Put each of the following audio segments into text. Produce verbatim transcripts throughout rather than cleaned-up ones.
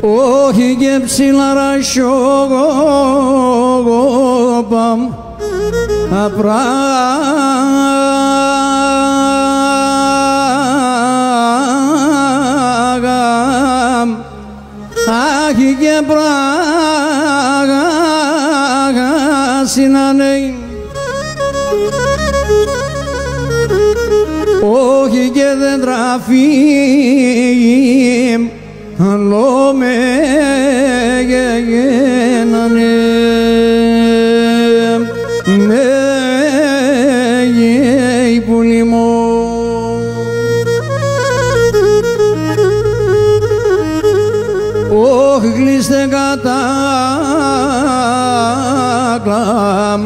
όχι και ψηλάρα σιωγόπαμ απράγαμ άχι και πράγα συνανέι όχι και δεν τραφεί Λόμε γεγένανε με γέι πουλημό. Όχ γλίστε κατάκλαμ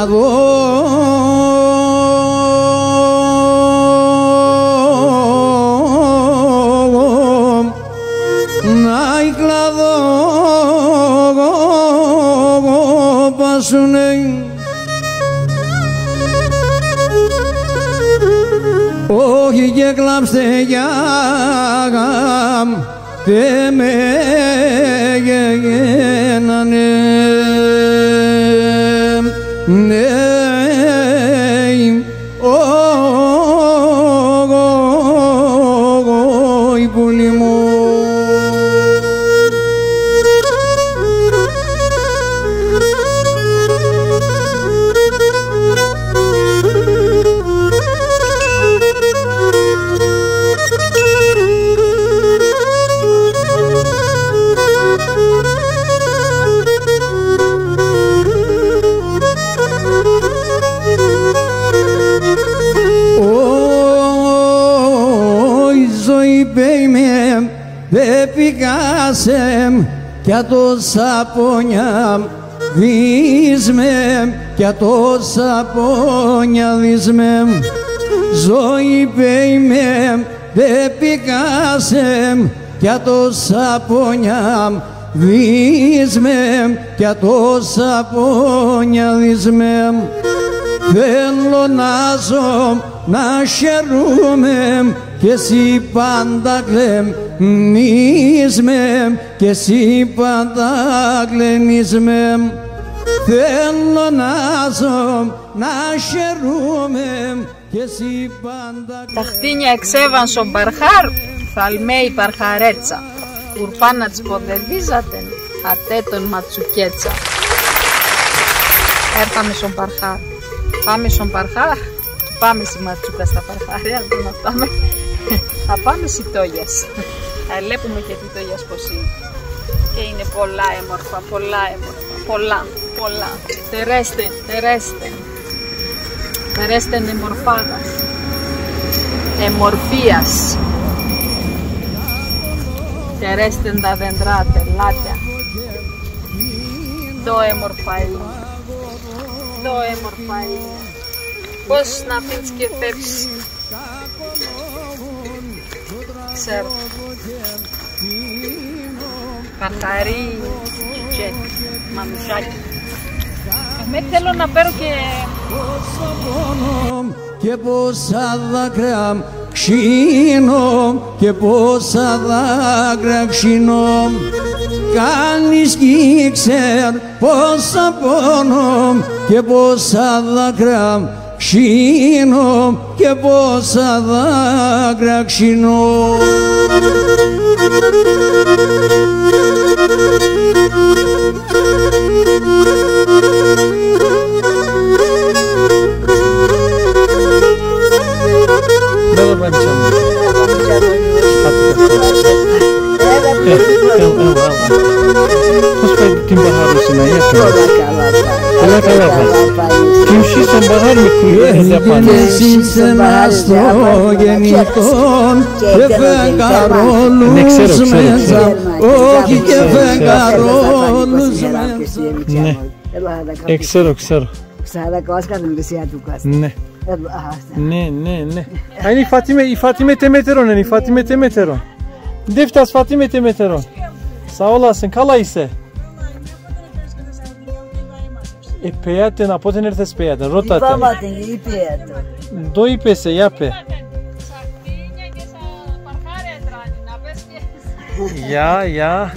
αδό όχι και κλάψτε για γάμπτε με γεγένανε ναι ογόγοι πουλί μου. Κι ατόσα πόνια δεις με, κι ατόσα πόνια δεις με. Ζωή πέι με, δε πικάσε, κι ατόσα πόνια δεις με, κι ατόσα πόνια δεις με. Θέλω να ζω, να χαιρούμε κι εσύ πάντα κλαίνεις με, κι εσύ πάντα κλαίνεις με. Θέλω να ζω, να χαιρούμε κι εσύ πάντα κλαίνεις με. Τα χτίνια εξέβαν στον παρχάρ, θαλμέη παρχαρέτσα, ουρπάνα της ποδεδίζατεν, ατέτον ματσουκέτσα. Έρθαμε στον παρχάρ. Πάμε στον παρχάρ, πάμε στη ματσούκα στα παρχάρια, να πάμε, θα πάμε στη τόγιας. Θα βλέπουμε και τη τόγιας πως είναι. Και είναι πολλά έμορφα, πολλά έμορφα, πολλά, πολλά. Τερέστεν, τερέστεν, τερέστεν εμορφάδας, εμορφίας. Τερέστεν τα δέντρα, τελάτια. Το έμορφα είναι. Το έμορφα είναι. Πώς να πίνεις και φεύσεις. Ξέρω. Καθαρή και μανουσάκι. Εμένα θέλω να παίρνω και... Και πόσα δάκρυα ξύνω, και πόσα δάκρυα ξύνω. Κάνεις κι ξέρ πόσα πόνο και πόσα δάκρυα ξύνω, και πόσα δάκρυα ξύνω. Την μπαχάρου συναγιά καλά καλά καλά κι ουσί στον μπαχάρ μικρή στο γεννητόν και φεγγαρόλους μέσα, όχι και φεγγαρόλους μέσα. Ναι, ξέρω, ξέρω. Ναι, ναι, ναι, ναι. Η Φάτιμε Τεμέτερον είναι, η Φάτιμε Τεμέτερον. Δεύτερας Φάτιμε Τεμέτερον. Sağ olasın, καλά είσαι. E peatën, apo të nërthes peatën, rotatën. I babatën, i peatën. Do i pese, ja pe. Shaktinja, kesa parkare e trani, na pes pjesë. Ia, ia.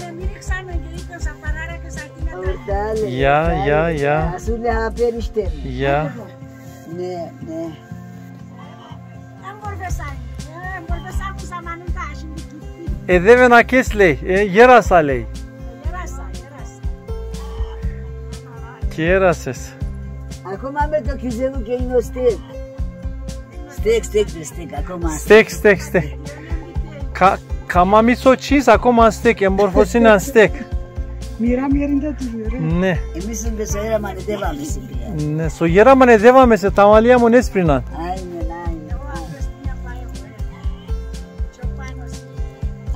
Ia, ia, ia. Asulea periştem. Ia. Ne, ne. Am vorbesat. Am vorbesat cu zamanul ta și mi-a. E devena acheslei, e erasa lei. Erasa, erasa. Ce erases? Acum am dat cuzenul că nu stă. Stec, stec, stec, acum. Stec, stec, stec. Ca cam am misocis, acum am stec, am borfosina stec. Miram yerinde duruyorum. Ne? Emisin ve söylemene devam etsin. Ne? Söylemene devam etsin. Tamamlayam o nesprinan. Aynen aynen.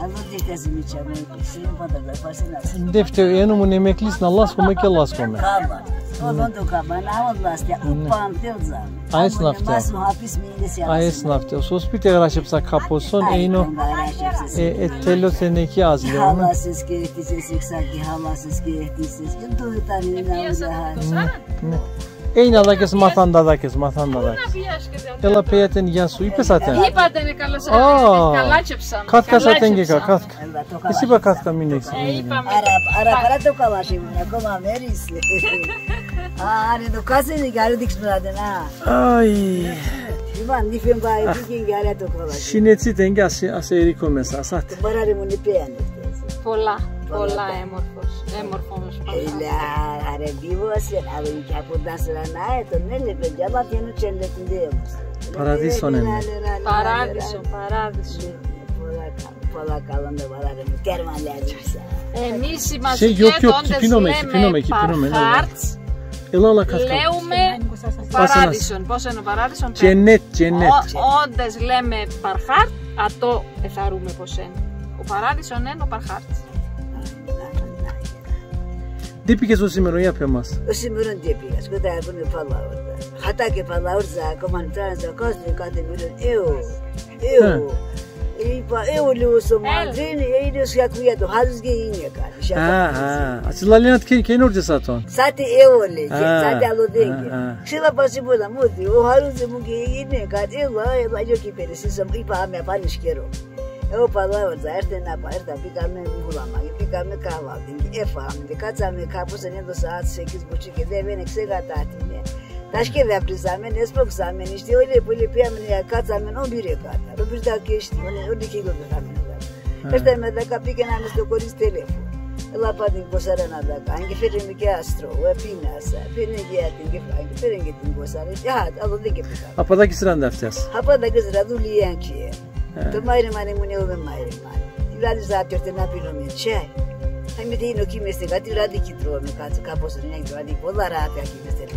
Anladın kesin mi çabuk? Senin padarlar parçalar. Defter enumun emeklisin. Allah skome ki Allah skome. Kaba. Olan da kaba. Ne olmaz ya? Upam tevza. Aynen nafte. Mas muhafis miydi? Aynen nafte. Sos bir tekrarşıpsa kaposun eno. E tello seneki azli. Havasız gerektiğiniz eksik havasız gerektiğiniz. Doğru tanımlamaz yani. Eina da kes matanda da kes matanda da. Ela peyeten yansu ipesaten. İpaten kalası. Kalacipsa. Katka saten geka katka. Isiba katka minex. Arab arab ara to kalashim. Koma meris. Ah, ne do kaseni gari dikşmuraden ha. Ay. Ivan difem bai dikin gari to kalashim. Şinetsi denge ase ase riko mesasat. Barare munipen. Pola. Pola emorfos. Emorfos. Ela are vivos en avin capodasa na eto nelle pejaba tiene celetindeos. Paradiso ne. Paradiso, paradiso. Pola pola kalanda barare kermanlajsa. Emisimas donde se Ελόλα κασκά. Λέμε παράδεισον. Πώς είναι ο παράδεισον. Γενέτ, γενέτ. Όντες λέμε παρχάρτ, ατό εθαρούμε πώς είναι. Ο παράδεισον είναι ο παρχάρτ. Τι πήγες ο σήμερα για πια μας. Ο σήμερα τι πήγες. Κοντά έπρεπε παλαόρτα. Χατά και παλαόρτσα, κομμαντάζα, κόσμο κατεβήρουν. Εω, εω. Eu leu sou madrin e ele se acuia do Hazes Guinha cara. Ah ah. Ați lălinat că că nu urge să ton. Sate eu le, sate alodenge. Și la posibilă mudi, o Hazes Guinha cara, eu la eu ajo que precisa ir para minha panisqueiro. Eu palavra da arte na parte da picarme bulama, picarme cava, e fam, de casa me capus în douăzeci și opt bucique de vene se gata tine. Taşke ve prizamen, esprok zamen işte öyle böyle piyamine kat zamen on bir kadar. O bir dakika işte on iki kadar zamen. İşte mesela kapıkenan işte kolis telefon. La padin kosarana da. Hangi firmi ki astro, ve pinasa, pinigi atin ki hangi firmi gitin kosar. Ya aldı ki. Apada kisran daftas. Apada kisran duliyen ki. Tomayre mane mune o ben mayre mane. İladı zaten ne bilmiyorum şey. Hem de yine ki mesela iladı ki drome kat kaposun ne iladı bollar rahat ya ki mesela.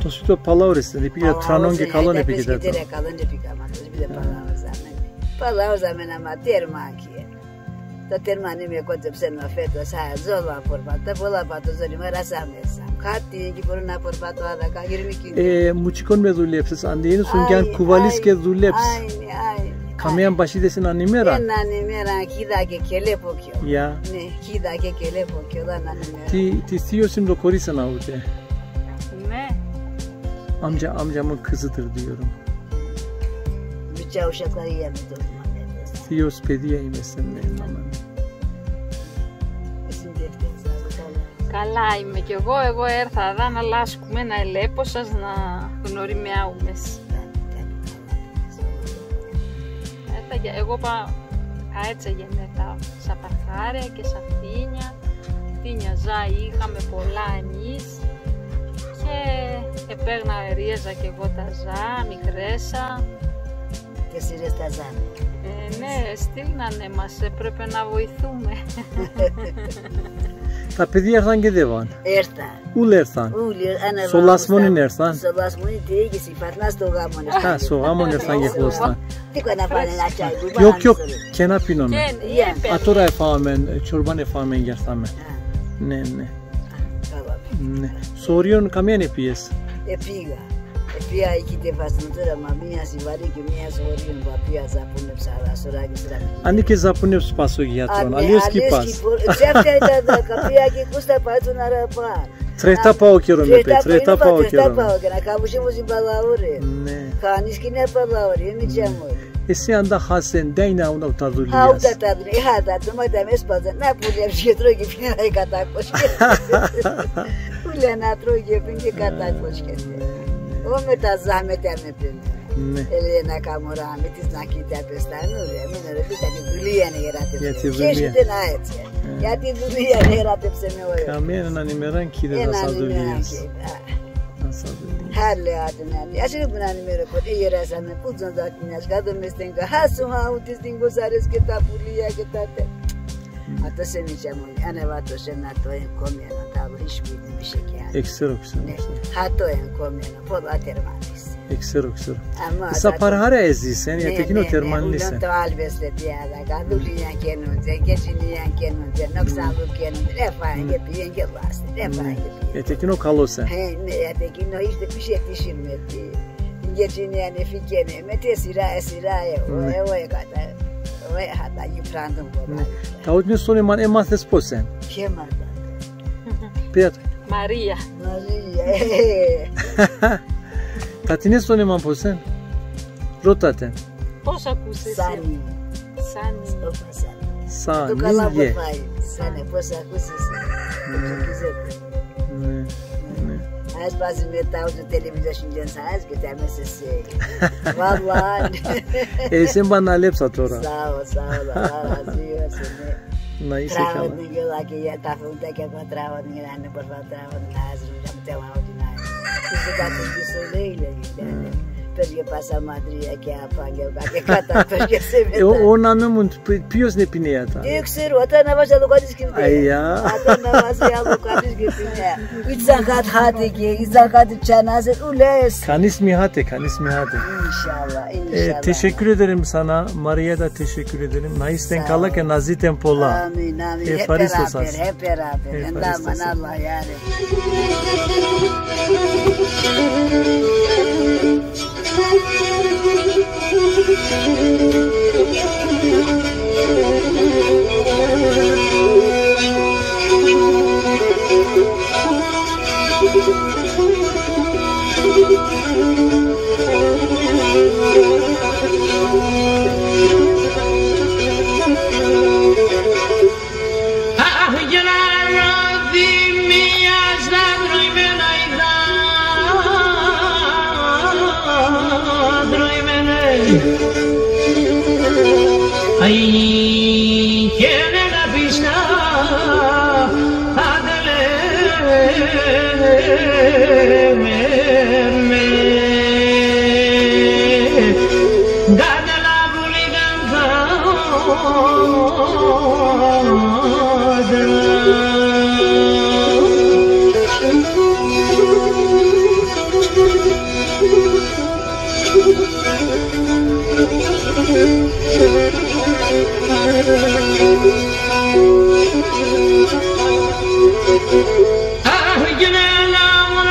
Tosito palavras, ne pika tranonge kalon ne pika da. Ne kalon ne pika ama bir de palavras zamen. Palavras zamen ama termakiye. Ta termani mi koyacağım sen mafeto sahaya zorla porbatta bola bato zorima rasamesam. Kati ki bunu ne porbato ada kahirmikin. E muçikon mezulepsiz andiyeni sungan kuvalis ke zuleps. Aynı aynı. Kamiyan başı desin animera. Ben animera kida ke kele pokiyor. Ya. Ne kida ke kele pokiyor lan animera. Ti ti siyosim do korisa na ute. Amca amcamın kızıdır diyorum. Bütçe uşakları yemedim. Siyos pediye yemesin benim anam. Καλά είμαι κι εγώ, εγώ έρθα εδώ να αλλάσκουμε, να ελέπω σας, να γνωριμιάουμε. Εγώ κάτσα γενέτα σαν παρχάρια και σαν θύνια. Θύνια ζάι είχαμε πολλά εμείς. Και επέγνα ρίζα και εγώ τα ζά, μικρέσα. Και σύρες τα ζά. Ε, ναι, στείλνανε μας, έπρεπε να βοηθούμε. Τα παιδιά έρθαν και δεν βαν. Έρθαν. Ούλοι έρθαν. Σολασμόνιν έρθαν. Σολασμόνιν τι έγινε, Φατνά στο γάμον έρθαν. Α, στο γάμον έρθαν και χλώσταν. Τι κοίνα πάνε να τσάι. Γιοκ, γιοκ, και να πίνομαι. Α, τώρα εφάμε, τσορμπάν εφάμε και έρθαμε. Ναι, ναι. Σωρίων καμία είναι πίεση. Επήγα. Επήγα εκεί τη φασνοτούρα, μα μία συμβαρή και μία σωρίων που απήγα ζαπούνεψα, αλλά σωράκι στραμμή. Αν και ζαπούνεψε πασογιάτρων, αλλιώς και πας. Ξέφτια ήταν δέκα, πήγα και κούστα πάτσου να ραπά. Τρέτα πάω καιρό με πέ, τρέτα πάω καιρό. Τρέτα πάω καιρό, κάμουσε μου στην Παλαούρη. Κάνεις και είναι Παλαούρη, είναι τσιαμούρη. Esenda hasen deina unau taduliyas. Ha uda taduli ha da duma demes bazan na puler jetro gipina kata koş. Puler na tro gipinki kata koş kesti. O meta zahmet ermedin. Elena kamora ahmetiz nakite pestan oluyor. Minare bitani duliye ne yaratır. Keşke ne ayet. Ya ti duliye ne yaratır seni oyu. Kamen nanimeran kide nasaduliyas. Hale adunani. Aşırı bunani merhaba. İyi razan. Puzun zaten yaşkadım mesten ka. Hasu ha utizin gozares kita puliya kita te. Hatta seni çamoni. Ana vato şena toyen komyana tabu iş bildi bir şey yani. Eksir eksir. Ha toyen komyana. Pod atermanis. Eksir eksir. Ama. Saparhara ezis. Yani yatekin o termanis. Ulan to albesle piyada. Gaduliyan kenunze, geçiniyan kenunze, noksanlı kenunze. Refahın gepiyen gelvası. Refahın gepiyen. Yatekin o kalosa. Yatekin o işte bir şey düşünmedi. Geçiniyan efikene. Mete siraya siraya. Oya oya kadar. Oya hatta yıprandım babam. Tavutun sonu man emas esposen. Kim adı? Piyada. Maria. Maria. Tatine sone man posen? Rotaten. Posa kuse. Sani. Sani. Sani. Tu kala bufai. Sani posa kuse. Ne. Ne. Azi bazı metal de televizyonda insanız ki temessesi. Vallahi. Esin bana lepsa tora. Sağ ol, sağ ol. Vallahi seni. Nice kala. Diyor la ki ya tafunda que encontraba ni grande por faltaba nada, ya te va. Perje pasa Madrid'a ki apangel bak katta perje seveta. O namum pios ne pinea ta. Eksir vatan avaja lokadis kimde. Ayya. Vatan avaja lokadis kimde. İzakat hadi ki izakat cenazet ules. Kanis mihate kanis mihate. İnşallah inşallah. Teşekkür ederim sana. Maria da teşekkür ederim. Naisten kala ke nazi tempola. Amin amin. Hep beraber hep beraber. Endaman Allah yani. Ay, quiere la pista, hágale, me, dale la buliganza. Ah, ya na me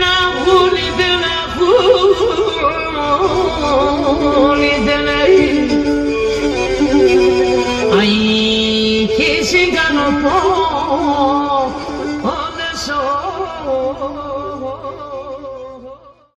na huli de na huli. 시간 없고 어느 소